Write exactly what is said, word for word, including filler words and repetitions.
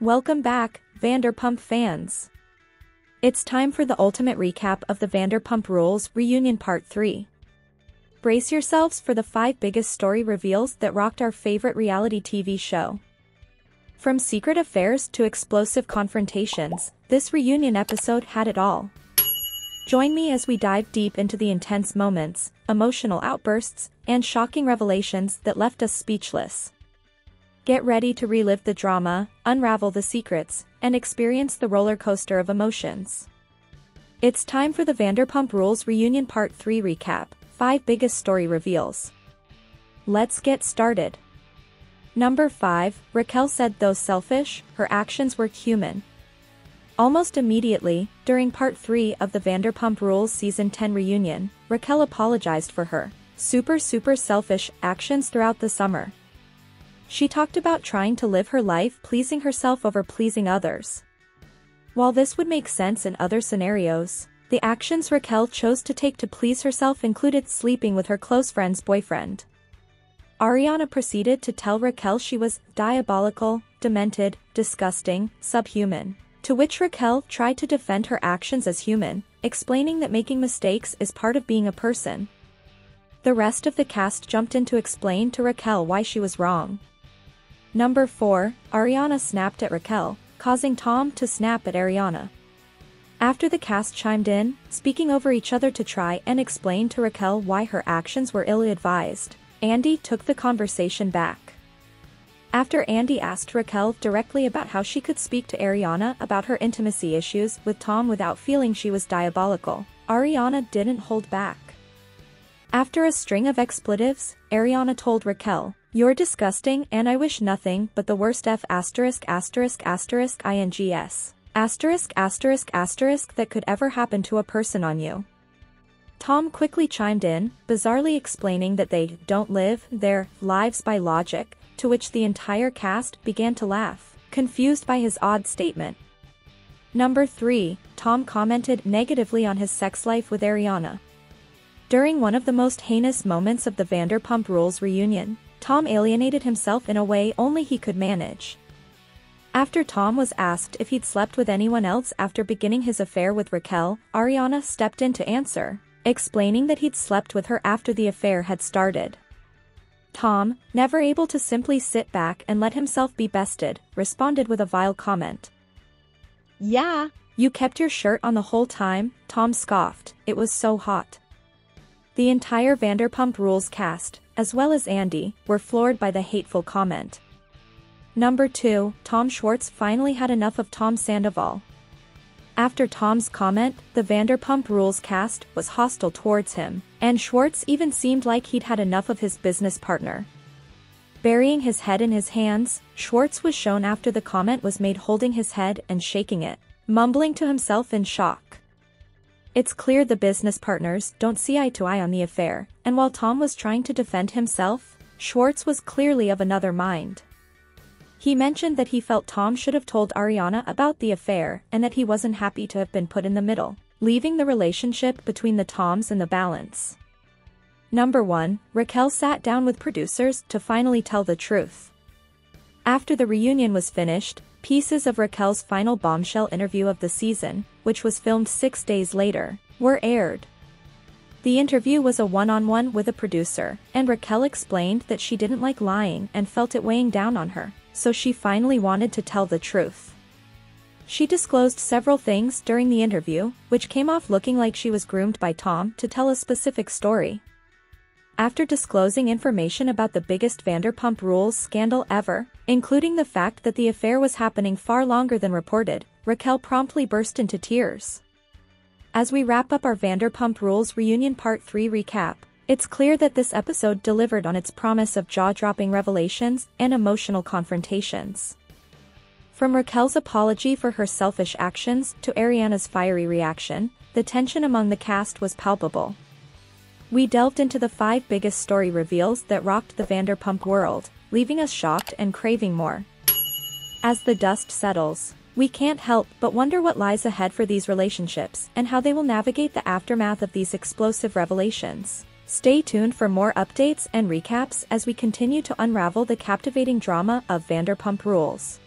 Welcome back, Vanderpump fans. It's time for the ultimate recap of the Vanderpump Rules Reunion Part three. Brace yourselves for the five biggest story reveals that rocked our favorite reality T V show. From secret affairs to explosive confrontations, this reunion episode had it all. Join me as we dive deep into the intense moments, emotional outbursts, and shocking revelations that left us speechless. Get ready to relive the drama, unravel the secrets, and experience the roller coaster of emotions. It's time for the Vanderpump Rules Reunion Part three recap, five biggest story reveals. Let's get started. Number five, Raquel said though selfish, her actions were human. Almost immediately, during Part three of the Vanderpump Rules Season ten reunion, Raquel apologized for her super super selfish actions throughout the summer. She talked about trying to live her life pleasing herself over pleasing others. While this would make sense in other scenarios, the actions Raquel chose to take to please herself included sleeping with her close friend's boyfriend. Ariana proceeded to tell Raquel she was diabolical, demented, disgusting, subhuman, to which Raquel tried to defend her actions as human, explaining that making mistakes is part of being a person. The rest of the cast jumped in to explain to Raquel why she was wrong. Number four, Ariana snapped at Raquel, causing Tom to snap at Ariana. After the cast chimed in, speaking over each other to try and explain to Raquel why her actions were ill-advised, Andy took the conversation back. After Andy asked Raquel directly about how she could speak to Ariana about her intimacy issues with Tom without feeling she was diabolical, Ariana didn't hold back. After a string of expletives, Ariana told Raquel, "You're disgusting and I wish nothing but the worst f***ing asterisk asterisk asterisk ings asterisk asterisk asterisk that could ever happen to a person on you." Tom quickly chimed in, bizarrely explaining that they don't live their lives by logic, to which the entire cast began to laugh, confused by his odd statement. Number three, Tom commented negatively on his sex life with Ariana. During one of the most heinous moments of the Vanderpump Rules reunion, Tom alienated himself in a way only he could manage. After Tom was asked if he'd slept with anyone else after beginning his affair with Raquel, Ariana stepped in to answer, explaining that he'd slept with her after the affair had started. Tom, never able to simply sit back and let himself be bested, responded with a vile comment. "Yeah, you kept your shirt on the whole time," Tom scoffed, "it was so hot." The entire Vanderpump Rules cast, as well as Andy, were floored by the hateful comment. Number two, Tom Schwartz finally had enough of Tom Sandoval. After Tom's comment, the Vanderpump Rules cast was hostile towards him, and Schwartz even seemed like he'd had enough of his business partner. Burying his head in his hands, Schwartz was shown after the comment was made holding his head and shaking it, mumbling to himself in shock. It's clear the business partners don't see eye to eye on the affair, and while Tom was trying to defend himself, Schwartz was clearly of another mind. He mentioned that he felt Tom should have told Ariana about the affair and that he wasn't happy to have been put in the middle, leaving the relationship between the Toms in the balance. Number one, Raquel sat down with producers to finally tell the truth. After the reunion was finished, pieces of Raquel's final bombshell interview of the season, which was filmed six days later, were aired. The interview was a one-on-one with a producer, and Raquel explained that she didn't like lying and felt it weighing down on her, so she finally wanted to tell the truth. She disclosed several things during the interview, which came off looking like she was groomed by Tom to tell a specific story. After disclosing information about the biggest Vanderpump Rules scandal ever, including the fact that the affair was happening far longer than reported, Raquel promptly burst into tears. As we wrap up our Vanderpump Rules Reunion Part three recap, it's clear that this episode delivered on its promise of jaw-dropping revelations and emotional confrontations. From Raquel's apology for her selfish actions to Ariana's fiery reaction, the tension among the cast was palpable. We delved into the five biggest story reveals that rocked the Vanderpump world, leaving us shocked and craving more. As the dust settles, we can't help but wonder what lies ahead for these relationships and how they will navigate the aftermath of these explosive revelations. Stay tuned for more updates and recaps as we continue to unravel the captivating drama of Vanderpump Rules.